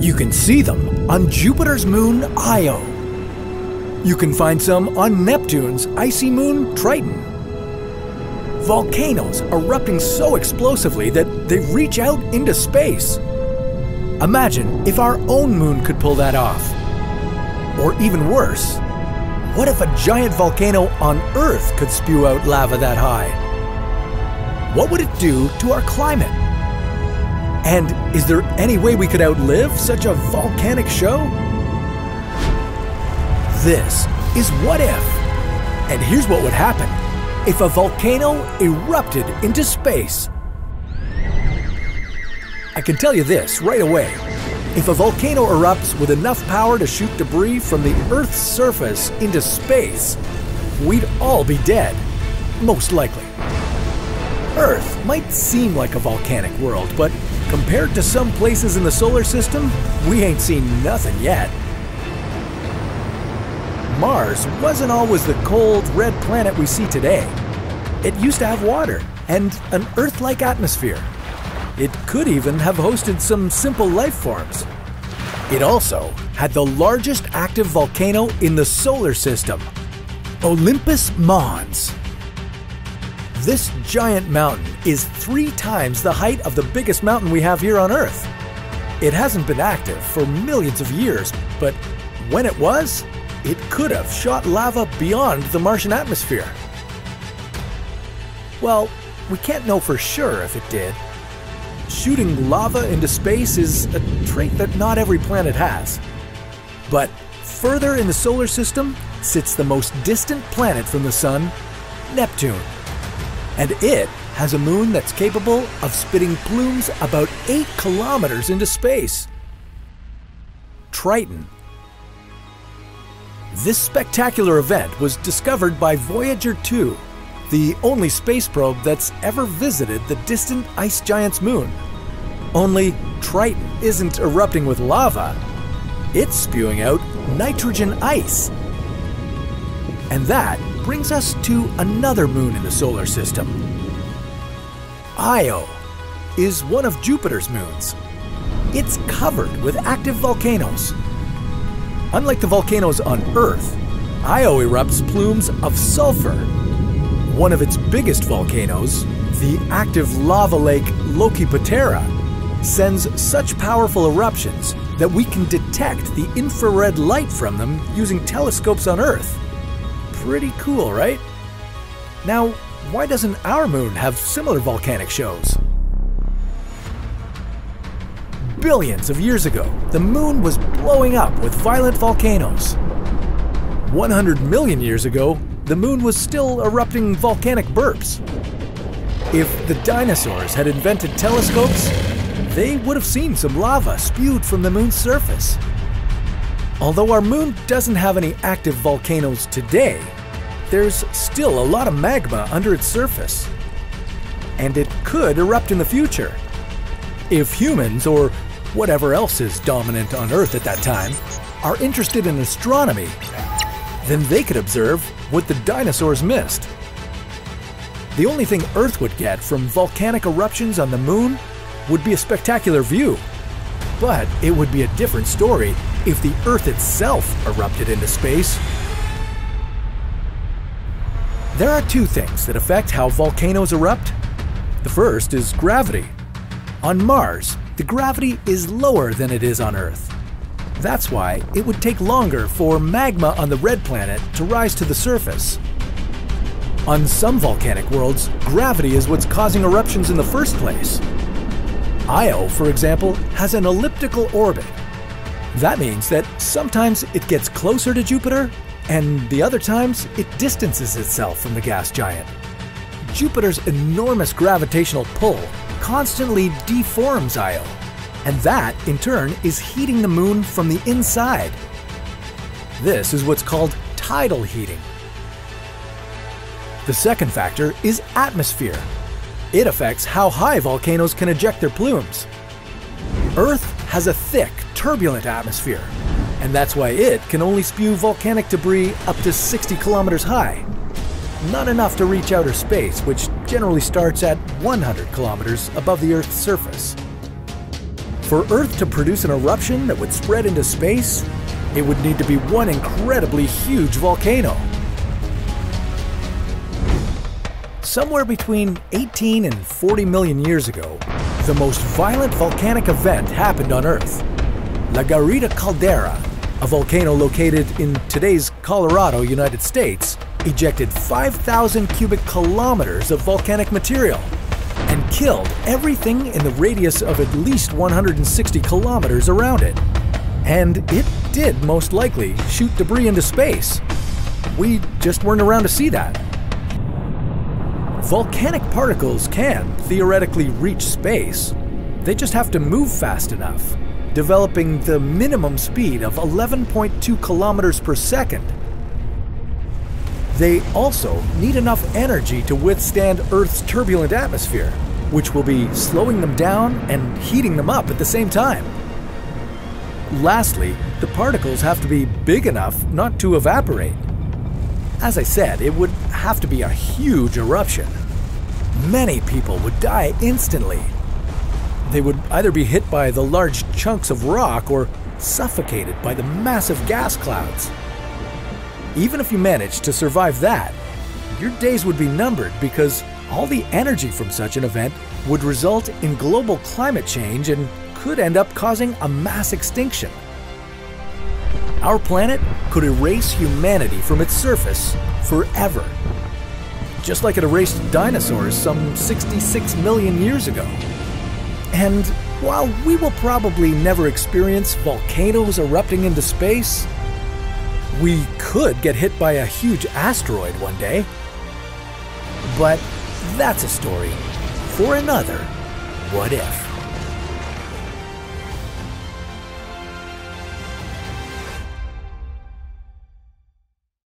You can see them on Jupiter's moon Io. You can find some on Neptune's icy moon Triton. Volcanoes erupting so explosively that they reach out into space. Imagine if our own moon could pull that off. Or even worse, what if a giant volcano on Earth could spew out lava that high? What would it do to our climate? And is there any way we could outlive such a volcanic show? This is What If? And here's what would happen if a volcano erupted into space. I can tell you this right away. If a volcano erupts with enough power to shoot debris from the Earth's surface into space, we'd all be dead, most likely. Earth might seem like a volcanic world, but compared to some places in the solar system, we ain't seen nothing yet. Mars wasn't always the cold, red planet we see today. It used to have water and an Earth-like atmosphere. It could even have hosted some simple life forms. It also had the largest active volcano in the solar system, Olympus Mons. This giant mountain is 3 times the height of the biggest mountain we have here on Earth. It hasn't been active for millions of years, but when it was, it could have shot lava beyond the Martian atmosphere. Well, we can't know for sure if it did. Shooting lava into space is a trait that not every planet has. But further in the solar system sits the most distant planet from the Sun, Neptune. And it has a moon that's capable of spitting plumes about 8 kilometers into space. Triton. This spectacular event was discovered by Voyager 2, the only space probe that's ever visited the distant ice giant's moon. Only Triton isn't erupting with lava. It's spewing out nitrogen ice. And that brings us to another moon in the solar system. Io is one of Jupiter's moons. It's covered with active volcanoes. Unlike the volcanoes on Earth, Io erupts plumes of sulfur. One of its biggest volcanoes, the active lava lake Loki Patera, sends such powerful eruptions that we can detect the infrared light from them using telescopes on Earth. Pretty cool, right? Now, why doesn't our moon have similar volcanic shows? Billions of years ago, the moon was blowing up with violent volcanoes. 100 million years ago, the moon was still erupting volcanic burps. If the dinosaurs had invented telescopes, they would have seen some lava spewed from the moon's surface. Although our moon doesn't have any active volcanoes today, there's still a lot of magma under its surface. And it could erupt in the future, if humans or whatever else is dominant on Earth at that time are interested in astronomy, then they could observe what the dinosaurs missed. The only thing Earth would get from volcanic eruptions on the moon would be a spectacular view, but it would be a different story if the Earth itself erupted into space. There are 2 things that affect how volcanoes erupt. The first is gravity. On Mars, the gravity is lower than it is on Earth. That's why it would take longer for magma on the red planet to rise to the surface. On some volcanic worlds, gravity is what's causing eruptions in the first place. Io, for example, has an elliptical orbit. That means that sometimes it gets closer to Jupiter, and the other times it distances itself from the gas giant. Jupiter's enormous gravitational pull constantly deforms Io, and that, in turn, is heating the moon from the inside. This is what's called tidal heating. The second factor is atmosphere. It affects how high volcanoes can eject their plumes. Earth has a thick, turbulent atmosphere, and that's why it can only spew volcanic debris up to 60 kilometers high. Not enough to reach outer space, which generally starts at 100 kilometers above the Earth's surface. For Earth to produce an eruption that would spread into space, it would need to be one incredibly huge volcano. Somewhere between 18 and 40 million years ago, the most violent volcanic event happened on Earth. La Garita Caldera, a volcano located in today's Colorado, United States, ejected 5,000 cubic kilometers of volcanic material and killed everything in the radius of at least 160 kilometers around it. And it did most likely shoot debris into space. We just weren't around to see that. Volcanic particles can theoretically reach space. They just have to move fast enough, developing the minimum speed of 11.2 kilometers per second. They also need enough energy to withstand Earth's turbulent atmosphere, which will be slowing them down and heating them up at the same time. Lastly, the particles have to be big enough not to evaporate. As I said, it would have to be a huge eruption. Many people would die instantly. They would either be hit by the large chunks of rock or suffocated by the massive gas clouds. Even if you managed to survive that, your days would be numbered because all the energy from such an event would result in global climate change and could end up causing a mass extinction. Our planet could erase humanity from its surface forever, just like it erased dinosaurs some 66 million years ago. And while we will probably never experience volcanoes erupting into space, we could get hit by a huge asteroid one day. But that's a story for another What If.